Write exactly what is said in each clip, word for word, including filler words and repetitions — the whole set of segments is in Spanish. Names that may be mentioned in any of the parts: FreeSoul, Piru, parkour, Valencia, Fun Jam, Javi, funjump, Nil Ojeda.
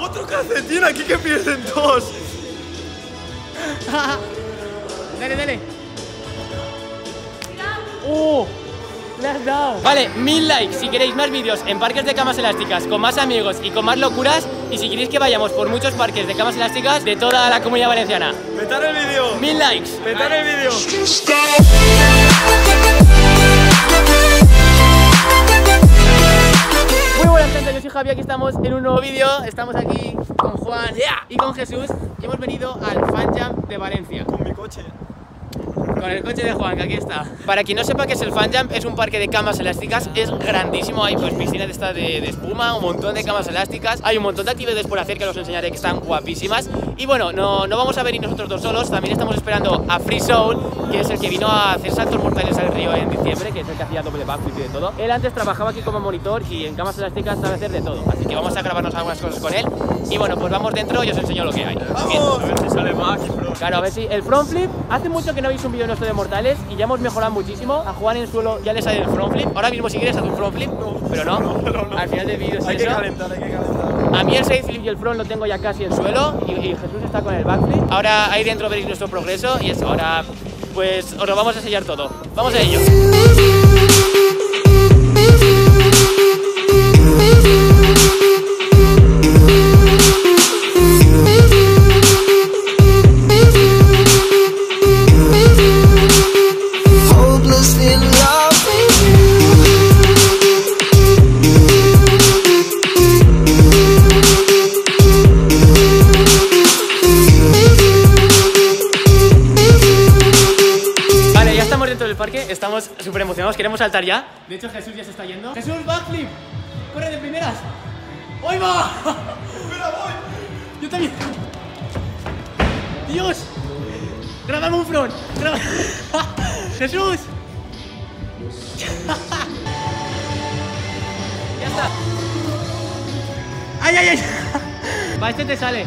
Otro calcetín aquí que pierden dos. Dale, dale. Oh, le has dado. Vale, mil likes si queréis más vídeos en parques de camas elásticas con más amigos y con más locuras. Y si queréis que vayamos por muchos parques de camas elásticas de toda la comunidad valenciana. Petar el vídeo. Mil likes. Petar el vídeo. Muy buenas gente, yo soy Javi, aquí estamos en un nuevo vídeo. Estamos aquí con Juan yeah. y con Jesús y hemos venido al Fun Jam de Valencia. Con mi coche. Con el coche de Juan, que aquí está. Para quien no sepa qué es el Fun Jump, es un parque de camas elásticas, es grandísimo, hay pues piscinas de, esta de, de espuma, un montón de camas elásticas, hay un montón de actividades por hacer que os enseñaré que están guapísimas. Y bueno, no, no vamos a venir nosotros dos solos, también estamos esperando a FreeSoul, que es el que vino a hacer saltos mortales al río en diciembre, que es el que hacía doble backflip y de todo. Él antes trabajaba aquí como monitor y en camas elásticas sabe hacer de todo, así que vamos a grabarnos algunas cosas con él. Y bueno, pues vamos dentro y os enseño lo que hay. ¡Vamos! A ver si sale más. Claro, a ver si el front flip, hace mucho que no habéis un vídeo de mortales y ya hemos mejorado muchísimo. A Juan en el suelo ya le sale el front flip. Ahora mismo si quieres hacer un front flip, no, pero no. No, no, no. Al final del vídeo es hay eso. Que calentar, hay que calentar. A mí el side flip y el front lo tengo ya casi en suelo y, y Jesús está con el backflip. Ahora ahí dentro veréis nuestro progreso y eso. Ahora pues os lo vamos a enseñar todo. Vamos a ello. Estamos súper emocionados, queremos saltar ya. De hecho, Jesús ya se está yendo. ¡Jesús, backflip! ¡Corre de primeras! ¡Hoy va! ¡Mira, voy! ¡Yo también! ¡Dios! ¡Grabame un front! Graba... ¡Jesús! ¡Ya está! ¡Ay, ay, ay! Va, este te sale.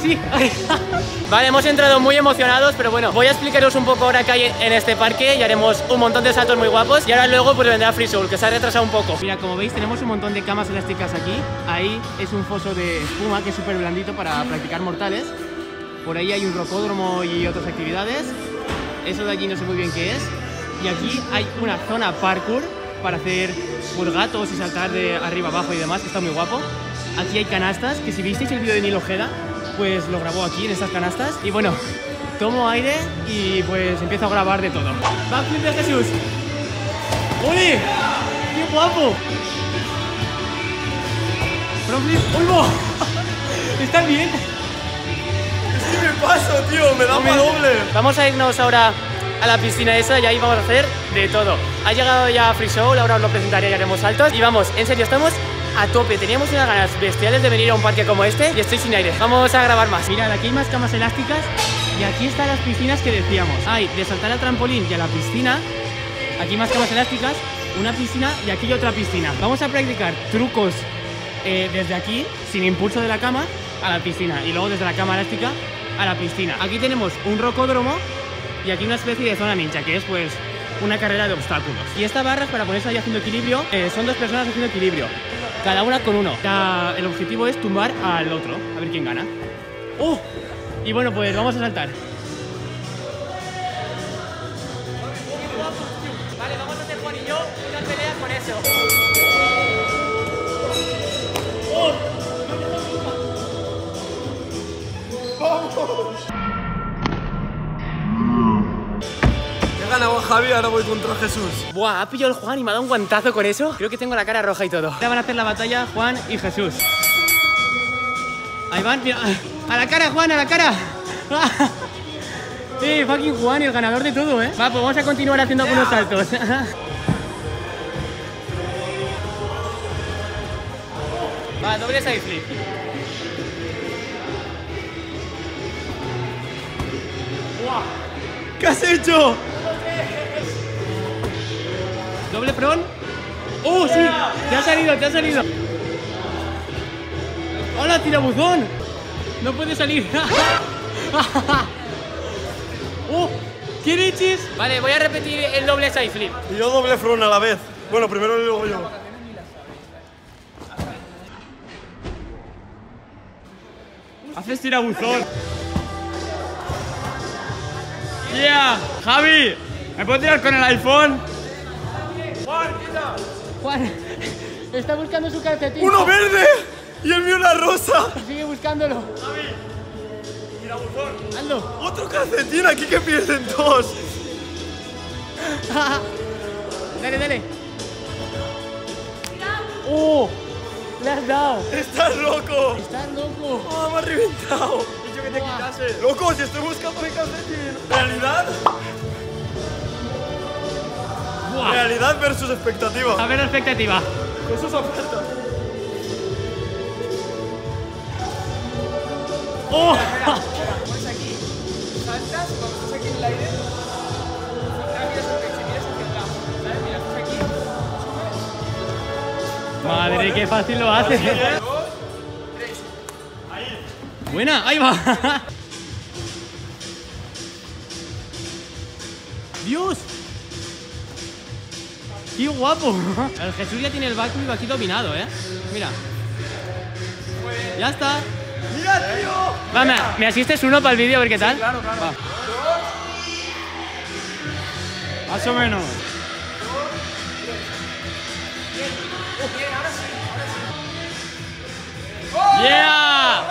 Sí. Vale, hemos entrado muy emocionados, pero bueno, voy a explicaros un poco ahora que hay en este parque y haremos un montón de saltos muy guapos. Y ahora luego pues vendrá FreeSoul, que se ha retrasado un poco. Mira, como veis tenemos un montón de camas elásticas aquí. Ahí es un foso de espuma que es súper blandito para practicar mortales. Por ahí hay un rocódromo y otras actividades. Eso de allí no sé muy bien qué es. Y aquí hay una zona parkour para hacer gatos y saltar de arriba abajo y demás, que está muy guapo. Aquí hay canastas, que si visteis el vídeo de Nil Ojeda, pues lo grabó aquí en estas canastas. Y bueno, tomo aire y pues empiezo a grabar de todo. Backflip de Jesús. ¡Uli! ¡Qué guapo! Frontflip. ¡Ulmo! ¿Estás bien? Es que me paso, tío, me da más doble. Vamos a irnos ahora a la piscina esa y ahí vamos a hacer de todo. Ha llegado ya FreeSoul, ahora os lo presentaré y haremos saltos. Y vamos, en serio, estamos a tope, teníamos unas ganas bestiales de venir a un parque como este y estoy sin aire. Vamos a grabar más. Mirad, aquí hay más camas elásticas y aquí están las piscinas que decíamos. Hay de saltar al trampolín y a la piscina. Aquí más camas elásticas, una piscina y aquí otra piscina. Vamos a practicar trucos eh, desde aquí, sin impulso de la cama, a la piscina. Y luego desde la cama elástica a la piscina. Aquí tenemos un rocódromo y aquí una especie de zona ninja, que es pues una carrera de obstáculos. Y esta barra es para ponerse ahí haciendo equilibrio. Eh, son dos personas haciendo equilibrio, cada una con uno. La, el objetivo es tumbar al otro, a ver quién gana. ¡Oh! Y bueno, pues vamos a saltar. Vale, vamos a hacer Juan y yo una pelea con eso. ¡Oh! ¡Vamos! He ganado a Javi, ahora voy contra Jesús. Buah, ha pillado el Juan y me ha dado un guantazo con eso. Creo que tengo la cara roja y todo. Ahora van a hacer la batalla Juan y Jesús. Ahí van, mira. A la cara, Juan, a la cara. Eh, fucking Juan, el ganador de todo, eh. Va, pues vamos a continuar haciendo algunos saltos. Va, doble side flip. Buah. ¿Qué has hecho? Doble front. ¡Oh, sí! Te ha salido, te ha salido. ¡Hola, tirabuzón! No puede salir. ¡Oh! ¿Qué leches? Vale, voy a repetir el doble side flip. Y yo doble front a la vez. Bueno, primero y luego yo. Haces tirabuzón. Yeah. Javi, ¿me puedo tirar con el iPhone? Juan, quita. Juan, está buscando su calcetín. ¡Uno verde! Y el mío la rosa. Sigue buscándolo. Javi, tirabuzón. Hazlo. Otro calcetín aquí que pierden dos. Dale, dale. ¡Oh! ¡Le has dado! ¡Estás loco! ¡Estás loco! ¡Oh, me has reventado! He dicho que te Uah. quitase. ¡Loco, si estoy buscando mi calcetín! ¿Realidad? Uah. Realidad versus expectativa. A ver la expectativa. Eso es oferta. ¡Oh! Espera, espera. Pones aquí. Saltas, cuando estás aquí en el aire. Madre, qué fácil lo hace. Dos, tres. Ahí. Buena, ahí va. Dios, qué guapo. El Jesús ya tiene el backflip aquí dominado, eh. Mira. Ya está. Mira, tío. Va, me, me asistes uno para el vídeo a ver qué tal. Sí, claro, claro. Va. Más o menos. ¡Yeah!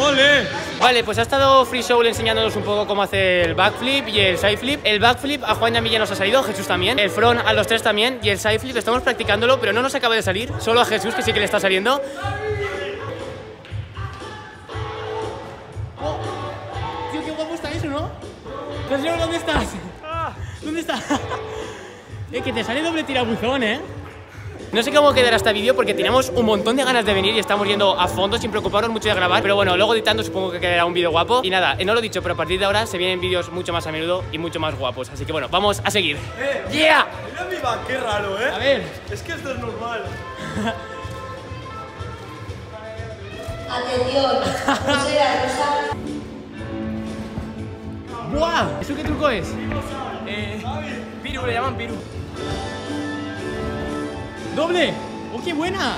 ¡Ole! Vale, pues ha estado FreeSoul enseñándonos un poco cómo hace el backflip y el sideflip. El backflip a Juan y a mí ya nos ha salido, a Jesús también. El front a los tres también. Y el sideflip estamos practicándolo, pero no nos acaba de salir. Solo a Jesús, que sí que le está saliendo. Oh, tío, qué guapo está eso, ¿no? Jesús, ¿dónde estás? ¿Dónde estás? Es que te sale doble tirabuzón, ¿eh? No sé cómo quedará este vídeo porque teníamos un montón de ganas de venir y estamos yendo a fondo sin preocuparnos mucho de grabar. Pero bueno, luego editando supongo que quedará un vídeo guapo. Y nada, no lo he dicho, pero a partir de ahora se vienen vídeos mucho más a menudo y mucho más guapos. Así que bueno, vamos a seguir. ¡Eh! ¡Yeah! Mira mi van, qué raro, ¿eh? A ver. Es que esto es normal. Atención, ¡guau! ¿Eso qué truco es? Eh... Piru, le llaman Piru. ¡Doble! ¡Oh, qué buena!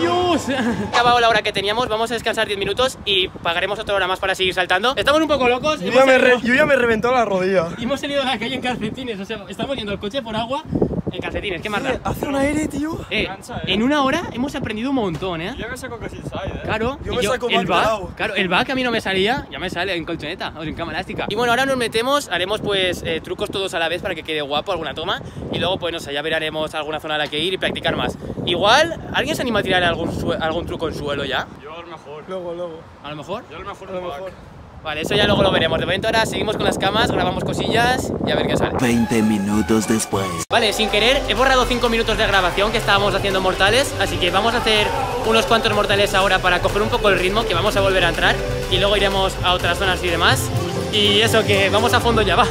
¡Dios! Ha acabado la hora que teníamos, vamos a descansar diez minutos y pagaremos otra hora más para seguir saltando. Estamos un poco locos. Yo, ya me, re, yo ya me reventó la rodilla. Y hemos salido a la calle en calcetines, o sea, estamos yendo al coche por agua en calcetines. ¿Qué más da? Hace un aire, tío. Eh, cansa, eh. En una hora hemos aprendido un montón, ¿eh? Yo me saco casi inside, ¿eh? Claro. Yo me yo, saco el back, claro, el back a mí no me salía, ya me sale en colchoneta o en cama elástica. Y bueno, ahora nos metemos, haremos pues eh, trucos todos a la vez para que quede guapo alguna toma. Y luego pues no sé, ya veremos alguna zona a la que ir y practicar más. Igual, ¿alguien se anima a tirar algún, algún truco en suelo ya? Yo a lo mejor. Luego, luego. ¿A lo mejor? Yo a lo mejor, a lo mejor. Vale, eso ya luego lo veremos. De momento ahora seguimos con las camas, grabamos cosillas y a ver qué sale. veinte minutos después. Vale, sin querer he borrado cinco minutos de grabación que estábamos haciendo mortales, así que vamos a hacer unos cuantos mortales ahora para coger un poco el ritmo, que vamos a volver a entrar y luego iremos a otras zonas y demás. Y eso, que vamos a fondo ya, va.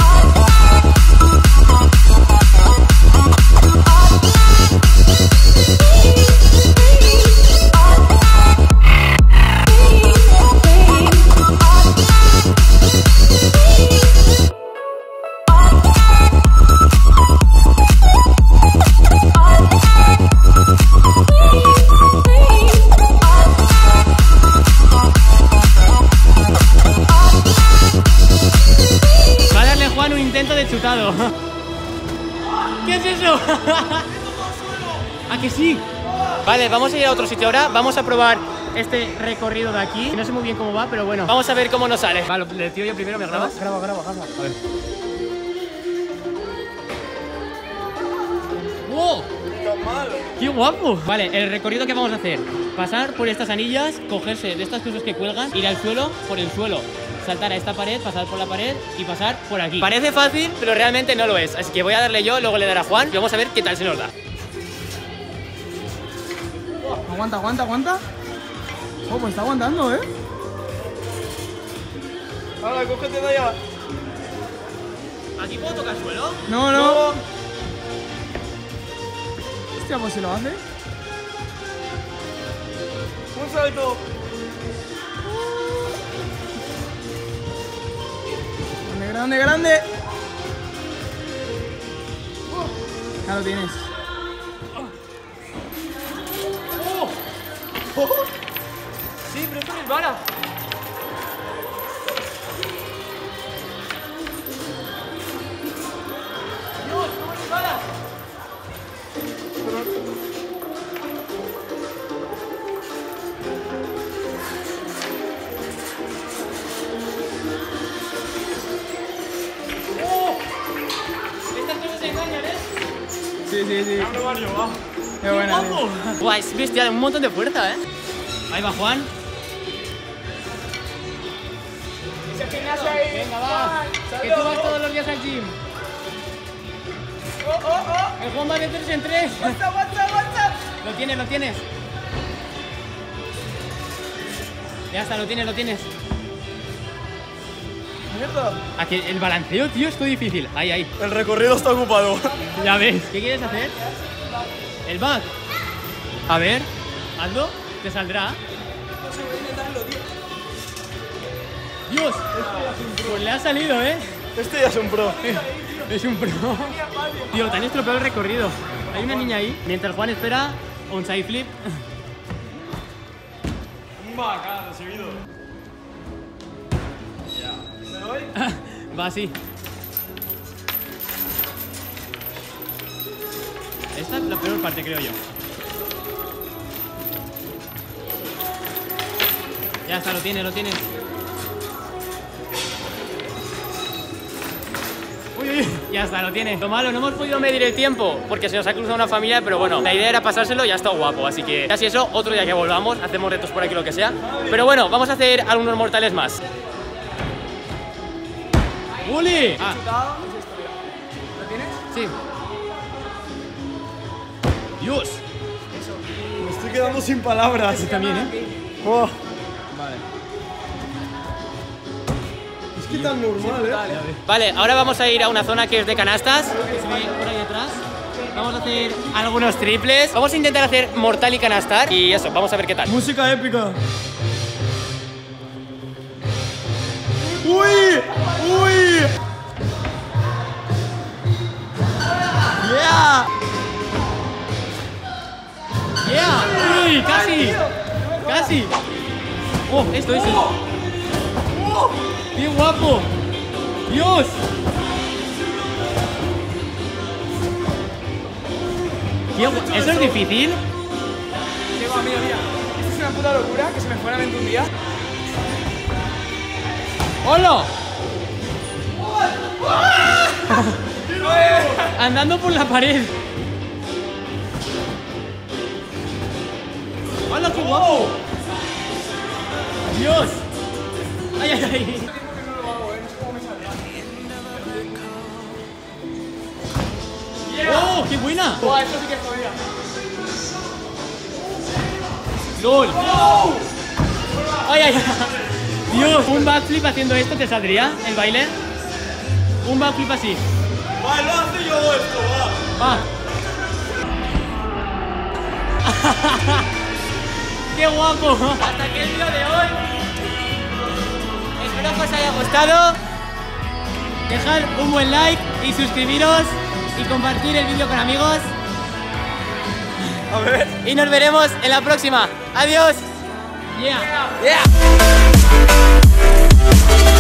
¿Qué es eso? ¿A que sí? Vale, vamos a ir a otro sitio ahora. Vamos a probar este recorrido de aquí. No sé muy bien cómo va, pero bueno, vamos a ver cómo nos sale. Vale, le tiro yo primero, ¿me grabas? Graba, graba, graba. A ver. ¡Wow! ¡Qué guapo! Vale, el recorrido que vamos a hacer: pasar por estas anillas, cogerse de estas cosas que cuelgan, ir al suelo, por el suelo, saltar a esta pared, pasar por la pared y pasar por aquí. Parece fácil, pero realmente no lo es. Así que voy a darle yo, luego le dará Juan y vamos a ver qué tal se nos da. Oh, aguanta, aguanta, aguanta. Oh, pues está aguantando, ¿eh? Ahora, cógete de allá. ¿Aquí puedo tocar suelo? No, no. no. Hostia, pues si lo hace. Un salto. Grande, grande. Ya lo tienes. Oh. Oh. Sí, pero esto es vara. Dios, ¿cómo es vara? Sí, sí, sí. A probar yo, va. Qué buena. Guau, es bestia, de un montón de fuerza, ¿eh? Ahí va Juan. Ese gimnasio ahí. Venga, va. Que tú vas todos los días al gym. Oh, oh, oh. El Juan va de tres en tres. Aguanta, aguanta, aguanta. Lo tienes, lo tienes. Ya está, lo tienes, lo tienes. Aquí el balanceo, tío, es todo difícil. Ahí, ahí. El recorrido está ocupado. Ya ves. ¿Qué quieres hacer? El back. A ver, hazlo. Te saldrá. No sé, voy a intentarlo, tío. Dios. Pues le ha salido, ¿eh? Este ya es un pro. Es un pro. Tío, te han estropeado el recorrido. Hay una niña ahí. Mientras Juan espera, un side flip. Un back, ah, recibido. Va así. Esta es la peor parte, creo yo. Ya está, lo tienes, lo tienes. Uy, uy, ya está, lo tienes. Lo malo, no hemos podido medir el tiempo porque se nos ha cruzado una familia, pero bueno, la idea era pasárselo y ha estado guapo, así que casi eso, otro día que volvamos, hacemos retos por aquí, lo que sea. Pero bueno, vamos a hacer algunos mortales más. ¡Uli! Ah. ¿Lo tienes? Sí. ¡Dios! Eso. Me estoy quedando sin palabras. Yo también, ¿eh? Oh. Vale. Es que tan normal, ¿eh? Vale, vale, ahora vamos a ir a una zona que es de canastas. Por ahí detrás. Vamos a hacer algunos triples. Vamos a intentar hacer mortal y canastar. Y eso, vamos a ver qué tal. Música épica. ¡Uy! ¡Uy! ¡Yeah! ¡Yeah! ¡Uy! ¡Casi! ¡Casi! ¡Oh! ¡Esto, esto! ¡Oh! ¡Qué guapo! ¡Dios! ¿Eso es difícil? ¡Qué va, mira, mira! Esto es una puta locura que se me fue la mente un día. ¡Hola! Andando por la pared. ¡Hola, qué guapo! ¡Dios! ¡Ay, ay, ay! ¡Oh, qué buena! ¡Wow, esto sí que es jodida! ¡Lol! ¡Ay, ay, ay! Dios, un backflip haciendo esto, ¿te saldría el baile? Un backflip así. Va, lo hace yo esto, va. Va. ¡Qué guapo! Hasta aquí el vídeo de hoy. Espero que os haya gustado. Dejad un buen like y suscribiros y compartir el vídeo con amigos. A ver. Y nos veremos en la próxima. Adiós. Yeah. Yeah. Yeah.